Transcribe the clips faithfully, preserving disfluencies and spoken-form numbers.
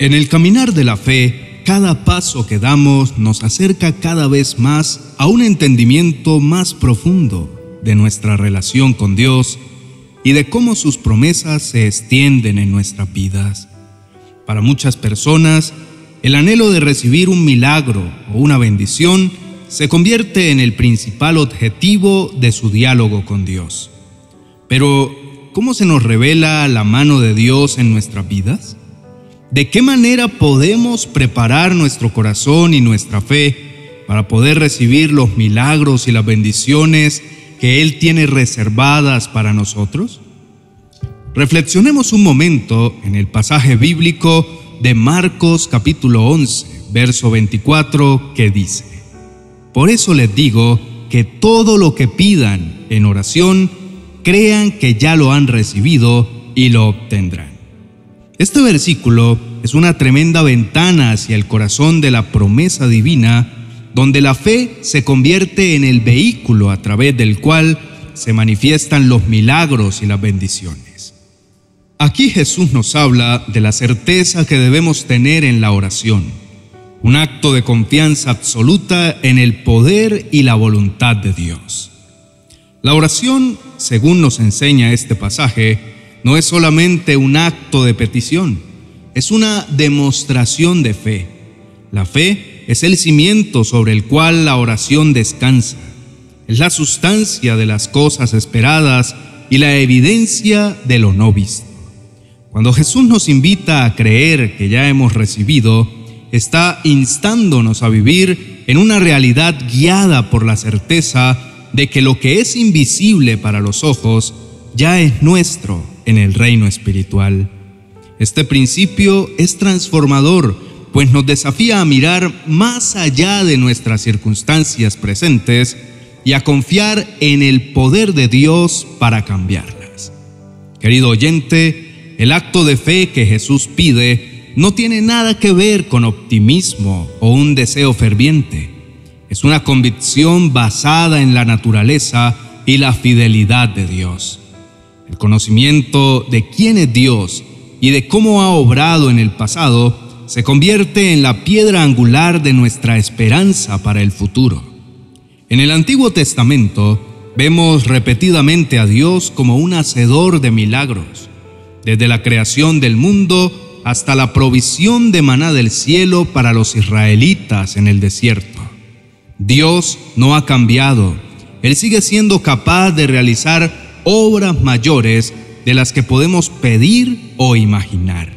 En el caminar de la fe, cada paso que damos nos acerca cada vez más a un entendimiento más profundo de nuestra relación con Dios y de cómo sus promesas se extienden en nuestras vidas. Para muchas personas, el anhelo de recibir un milagro o una bendición se convierte en el principal objetivo de su diálogo con Dios. Pero, ¿cómo se nos revela la mano de Dios en nuestras vidas? ¿De qué manera podemos preparar nuestro corazón y nuestra fe para poder recibir los milagros y las bendiciones que Él tiene reservadas para nosotros? Reflexionemos un momento en el pasaje bíblico de Marcos capítulo once, verso veinticuatro, que dice: Por eso les digo que todo lo que pidan en oración, crean que ya lo han recibido y lo obtendrán. Este versículo es una tremenda ventana hacia el corazón de la promesa divina, donde la fe se convierte en el vehículo a través del cual se manifiestan los milagros y las bendiciones. Aquí Jesús nos habla de la certeza que debemos tener en la oración, un acto de confianza absoluta en el poder y la voluntad de Dios. La oración, según nos enseña este pasaje, no es solamente un acto de petición, es una demostración de fe. La fe es el cimiento sobre el cual la oración descansa. Es la sustancia de las cosas esperadas y la evidencia de lo no visto. Cuando Jesús nos invita a creer que ya hemos recibido, está instándonos a vivir en una realidad guiada por la certeza de que lo que es invisible para los ojos ya es nuestro en el reino espiritual. Este principio es transformador, pues nos desafía a mirar más allá de nuestras circunstancias presentes y a confiar en el poder de Dios para cambiarlas. Querido oyente, el acto de fe que Jesús pide no tiene nada que ver con optimismo o un deseo ferviente. Es una convicción basada en la naturaleza y la fidelidad de Dios. El conocimiento de quién es Dios y de cómo ha obrado en el pasado se convierte en la piedra angular de nuestra esperanza para el futuro. En el Antiguo Testamento vemos repetidamente a Dios como un hacedor de milagros, desde la creación del mundo hasta la provisión de maná del cielo para los israelitas en el desierto. Dios no ha cambiado, Él sigue siendo capaz de realizar obras mayores de las que podemos pedir o imaginar.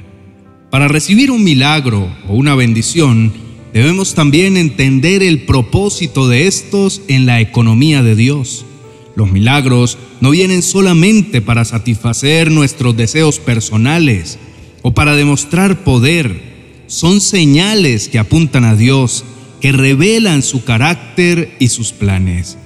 Para recibir un milagro o una bendición, debemos también entender el propósito de estos en la economía de Dios. Los milagros no vienen solamente para satisfacer nuestros deseos personales o para demostrar poder. Son señales que apuntan a Dios, que revelan su carácter y sus planes.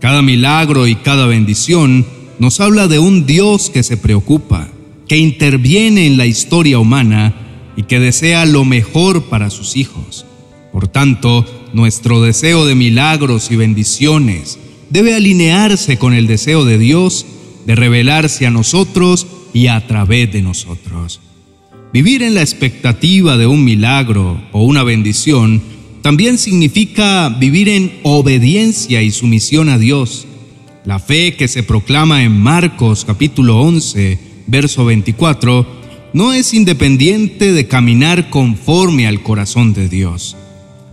Cada milagro y cada bendición nos habla de un Dios que se preocupa, que interviene en la historia humana y que desea lo mejor para sus hijos. Por tanto, nuestro deseo de milagros y bendiciones debe alinearse con el deseo de Dios de revelarse a nosotros y a través de nosotros. Vivir en la expectativa de un milagro o una bendición también significa vivir en obediencia y sumisión a Dios. La fe que se proclama en Marcos capítulo once, verso veinticuatro, no es independiente de caminar conforme al corazón de Dios.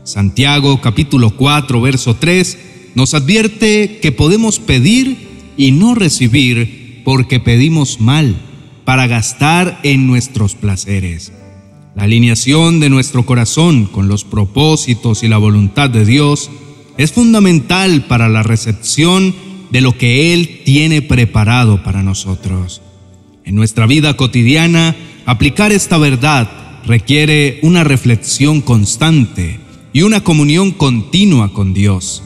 Santiago capítulo cuatro, verso tres, nos advierte que podemos pedir y no recibir porque pedimos mal para gastar en nuestros placeres. La alineación de nuestro corazón con los propósitos y la voluntad de Dios es fundamental para la recepción de lo que Él tiene preparado para nosotros. En nuestra vida cotidiana, aplicar esta verdad requiere una reflexión constante y una comunión continua con Dios.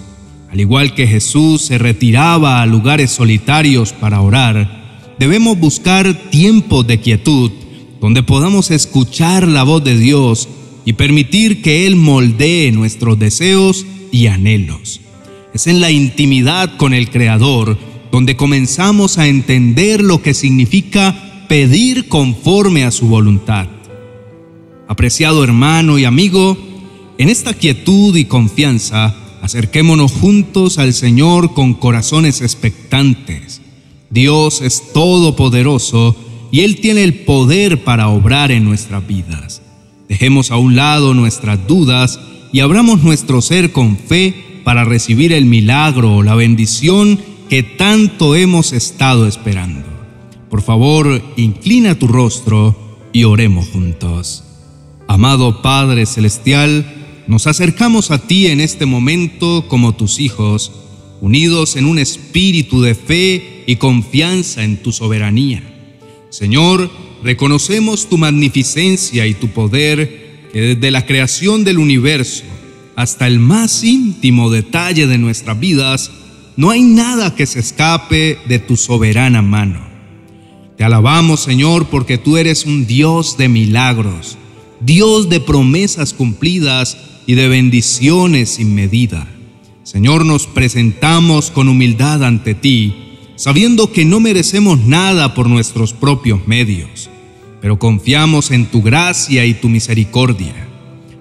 Al igual que Jesús se retiraba a lugares solitarios para orar, debemos buscar tiempos de quietud donde podamos escuchar la voz de Dios y permitir que Él moldee nuestros deseos y anhelos. Es en la intimidad con el Creador donde comenzamos a entender lo que significa pedir conforme a su voluntad. Apreciado hermano y amigo, en esta quietud y confianza, acerquémonos juntos al Señor con corazones expectantes. Dios es todopoderoso y Él tiene el poder para obrar en nuestras vidas. Dejemos a un lado nuestras dudas y abramos nuestro ser con fe para recibir el milagro o la bendición que tanto hemos estado esperando. Por favor, inclina tu rostro y oremos juntos. Amado Padre Celestial, nos acercamos a ti en este momento como tus hijos, unidos en un espíritu de fe y confianza en tu soberanía. Señor, reconocemos tu magnificencia y tu poder que desde la creación del universo hasta el más íntimo detalle de nuestras vidas, no hay nada que se escape de tu soberana mano. Te alabamos, Señor, porque tú eres un Dios de milagros, Dios de promesas cumplidas y de bendiciones sin medida. Señor, nos presentamos con humildad ante ti, sabiendo que no merecemos nada por nuestros propios medios, pero confiamos en tu gracia y tu misericordia.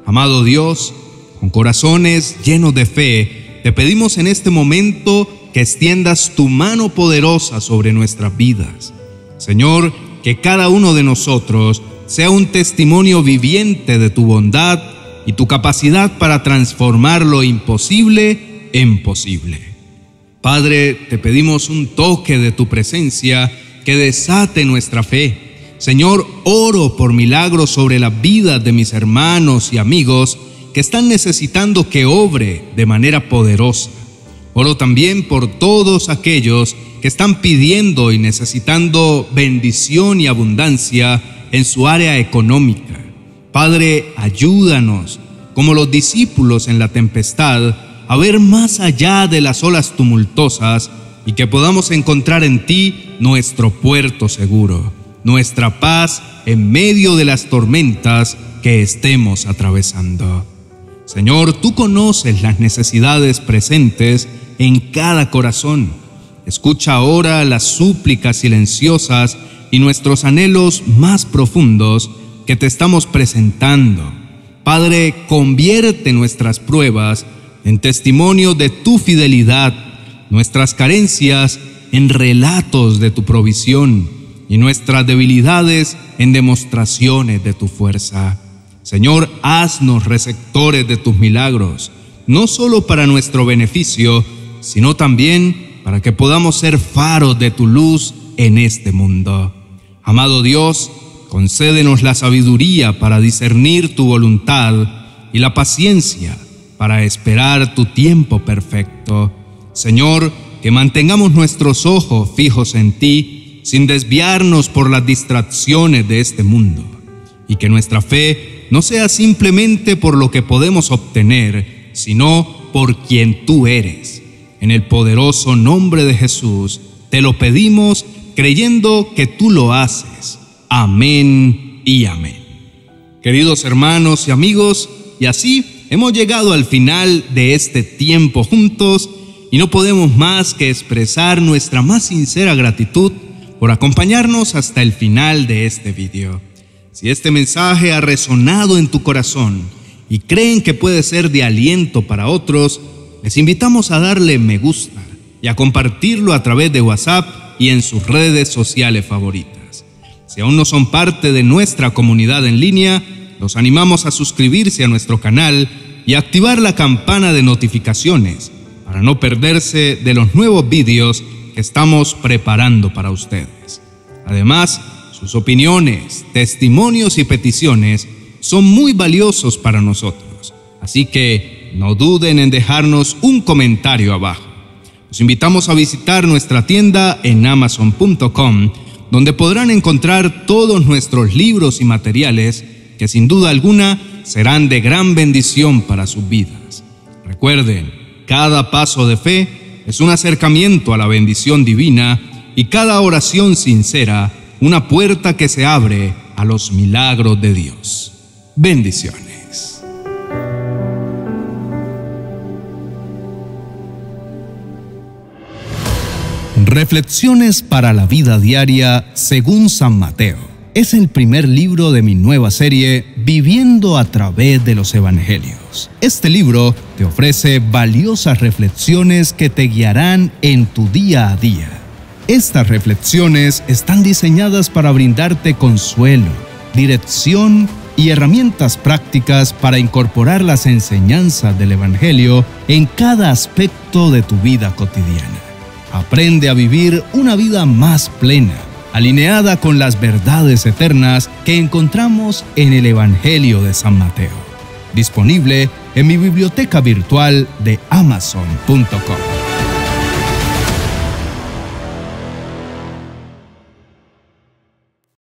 Amado Dios, con corazones llenos de fe, te pedimos en este momento que extiendas tu mano poderosa sobre nuestras vidas. Señor, que cada uno de nosotros sea un testimonio viviente de tu bondad y tu capacidad para transformar lo imposible en posible. Padre, te pedimos un toque de tu presencia que desate nuestra fe. Señor, oro por milagros sobre la vida de mis hermanos y amigos que están necesitando que obre de manera poderosa. Oro también por todos aquellos que están pidiendo y necesitando bendición y abundancia en su área económica. Padre, ayúdanos, como los discípulos en la tempestad, a ver más allá de las olas tumultuosas y que podamos encontrar en ti nuestro puerto seguro, nuestra paz en medio de las tormentas que estemos atravesando. Señor, tú conoces las necesidades presentes en cada corazón. Escucha ahora las súplicas silenciosas y nuestros anhelos más profundos que te estamos presentando. Padre, convierte nuestras pruebas en testimonio de tu fidelidad, nuestras carencias en relatos de tu provisión y nuestras debilidades en demostraciones de tu fuerza. Señor, haznos receptores de tus milagros, no solo para nuestro beneficio, sino también para que podamos ser faros de tu luz en este mundo. Amado Dios, concédenos la sabiduría para discernir tu voluntad y la paciencia para esperar tu tiempo perfecto. Señor, que mantengamos nuestros ojos fijos en ti, sin desviarnos por las distracciones de este mundo, y que nuestra fe no sea simplemente por lo que podemos obtener, sino por quien tú eres. En el poderoso nombre de Jesús, te lo pedimos creyendo que tú lo haces. Amén y amén. Queridos hermanos y amigos, y así hemos llegado al final de este tiempo juntos y no podemos más que expresar nuestra más sincera gratitud por acompañarnos hasta el final de este video. Si este mensaje ha resonado en tu corazón y creen que puede ser de aliento para otros, les invitamos a darle me gusta y a compartirlo a través de WhatsApp y en sus redes sociales favoritas. Si aún no son parte de nuestra comunidad en línea, los animamos a suscribirse a nuestro canal y activar la campana de notificaciones para no perderse de los nuevos vídeos que estamos preparando para ustedes. Además, sus opiniones, testimonios y peticiones son muy valiosos para nosotros, así que no duden en dejarnos un comentario abajo. Los invitamos a visitar nuestra tienda en amazon punto com, donde podrán encontrar todos nuestros libros y materiales que sin duda alguna serán de gran bendición para sus vidas. Recuerden, cada paso de fe es un acercamiento a la bendición divina y cada oración sincera una puerta que se abre a los milagros de Dios. Bendiciones. Reflexiones para la vida diaria según San Mateo. es el primer libro de mi nueva serie Viviendo a través de los Evangelios. Este libro te ofrece valiosas reflexiones que te guiarán en tu día a día. Estas reflexiones están diseñadas para brindarte consuelo, dirección y herramientas prácticas para incorporar las enseñanzas del Evangelio en cada aspecto de tu vida cotidiana. Aprende a vivir una vida más plena, alineada con las verdades eternas que encontramos en el Evangelio de San Mateo. Disponible en mi biblioteca virtual de amazon punto com.